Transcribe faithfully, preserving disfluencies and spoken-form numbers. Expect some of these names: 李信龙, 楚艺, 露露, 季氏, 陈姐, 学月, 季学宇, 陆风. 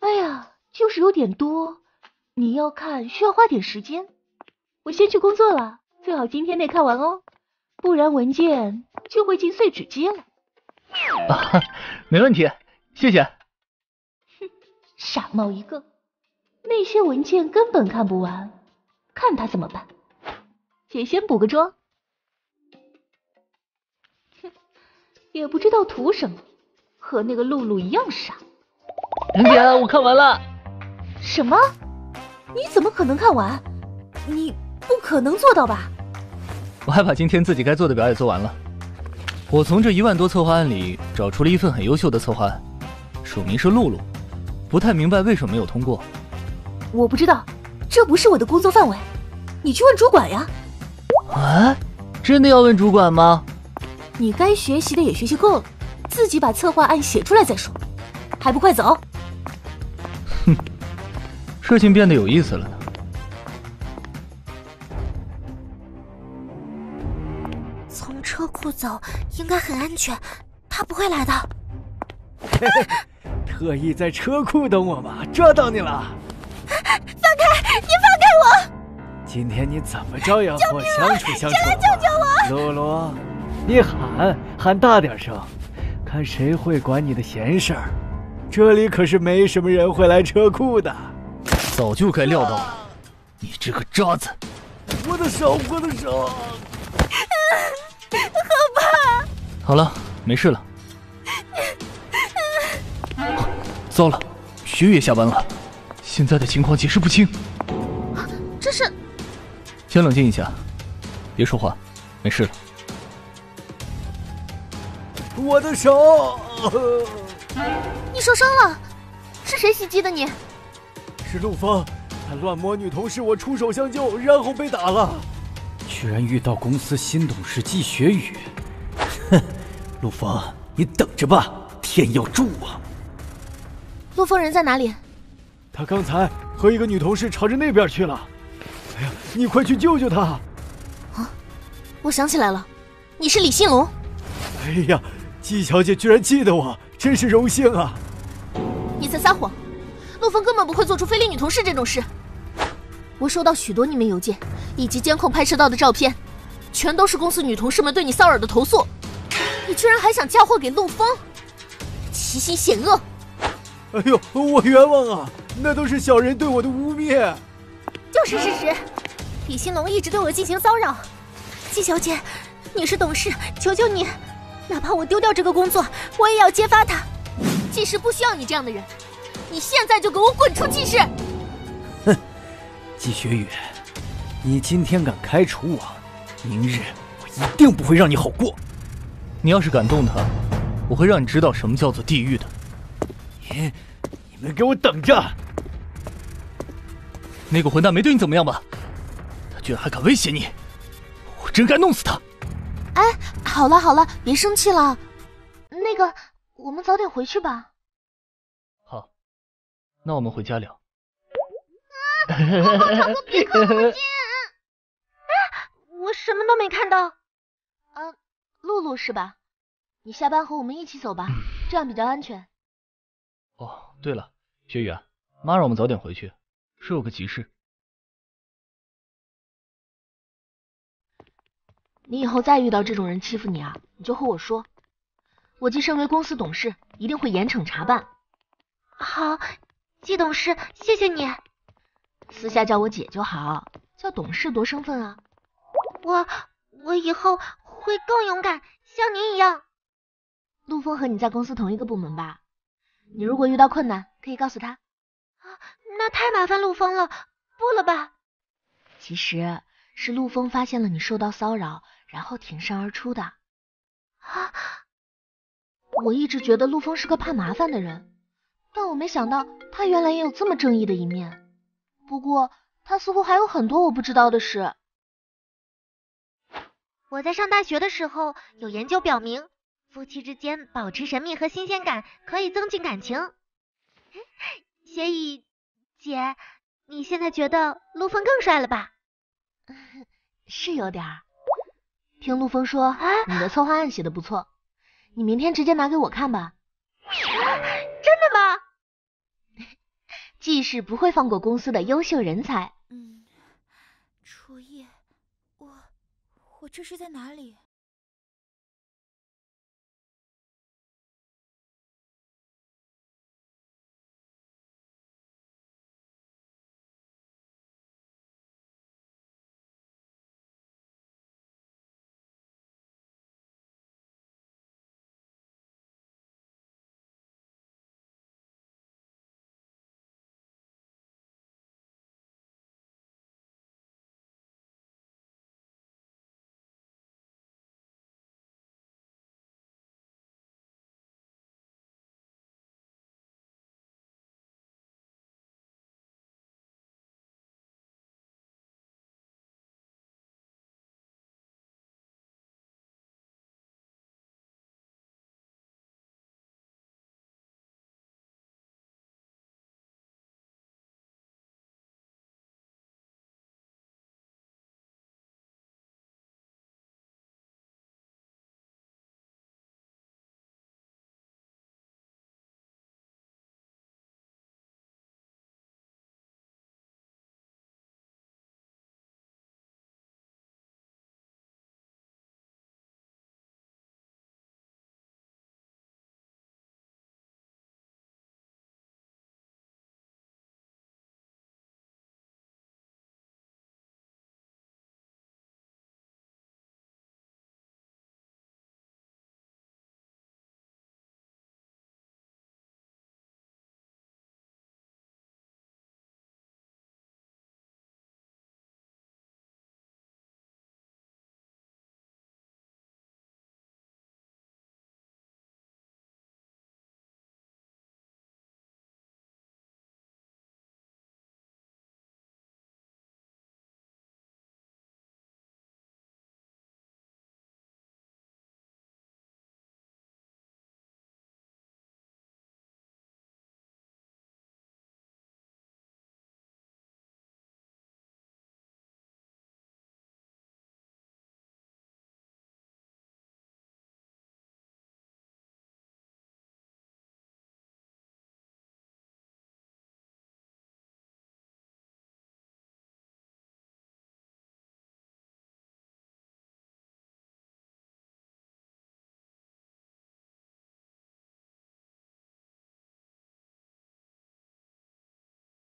哎呀，就是有点多，你要看需要花点时间。我先去工作了，最好今天内看完哦，不然文件就会进碎纸机了。啊，没问题，谢谢。哼，傻帽一个，那些文件根本看不完，看他怎么办。姐先补个妆。哼，也不知道图什么，和那个露露一样傻。陈姐，我看完了。什么？你怎么可能看完？你不可能做到吧？我还把今天自己该做的表也做完了。我从这一万多策划案里找出了一份很优秀的策划案，署名是露露，不太明白为什么没有通过。我不知道，这不是我的工作范围，你去问主管呀。啊，真的要问主管吗？你该学习的也学习够了，自己把策划案写出来再说，还不快走？哼，事情变得有意思了呢。 车库走应该很安全，他不会来的。特意在车库等我吗？抓到你了！放开！你放开我！今天你怎么着也要和我相处相处。谁来救救我？露露，你喊喊大点声，看谁会管你的闲事儿。这里可是没什么人会来车库的。早就该料到了，啊、你这个渣子！我的手，我的手！好吧，好了，没事了。啊、糟了，学月下班了，现在的情况解释不清。啊、这是……先冷静一下，别说话，没事了。我的手，你受伤了？是谁袭击的你？是陆风，他乱摸女同事，我出手相救，然后被打了。 居然遇到公司新董事季学宇，哼！陆风，你等着吧，天要诛我！陆风人在哪里？他刚才和一个女同事朝着那边去了。哎呀，你快去救救他！啊，我想起来了，你是李信龙。哎呀，季小姐居然记得我，真是荣幸啊！你在撒谎，陆风根本不会做出非礼女同事这种事。 我收到许多匿名邮件，以及监控拍摄到的照片，全都是公司女同事们对你骚扰的投诉。你居然还想嫁祸给陆风，其心险恶！哎呦，我冤枉啊！那都是小人对我的污蔑，就是事实。李新龙一直对我进行骚扰。季小姐，你是董事，求求你，哪怕我丢掉这个工作，我也要揭发他。季氏不需要你这样的人，你现在就给我滚出季氏！哼。 季学宇，你今天敢开除我，明日我一定不会让你好过。你要是敢动他，我会让你知道什么叫做地狱的。你，你们给我等着！那个混蛋没对你怎么样吧？他居然还敢威胁你，我真该弄死他！哎，好了好了，别生气了。那个，我们早点回去吧。好，那我们回家聊。 我长哥，别靠我近！啊，我什么都没看到。啊，露露是吧？你下班和我们一起走吧，这样比较安全。哦，对了，学宇，妈让我们早点回去，说有个急事。你以后再遇到这种人欺负你啊，你就和我说，我既身为公司董事，一定会严惩查办。好，季董事，谢谢你。 私下叫我姐就好，叫董事多生分啊！我我以后会更勇敢，像您一样。陆风和你在公司同一个部门吧？你如果遇到困难，可以告诉他。啊，那太麻烦陆风了，不了吧？其实是陆风发现了你受到骚扰，然后挺身而出的。啊！我一直觉得陆风是个怕麻烦的人，但我没想到他原来也有这么正义的一面。 不过，他似乎还有很多我不知道的事。我在上大学的时候，有研究表明，夫妻之间保持神秘和新鲜感可以增进感情。学宇姐，你现在觉得陆风更帅了吧？是有点儿。听陆风说，啊、你的策划案写的不错，你明天直接拿给我看吧。啊、真的吗？季氏不会放过公司的优秀人才。嗯，楚艺，我我这是在哪里？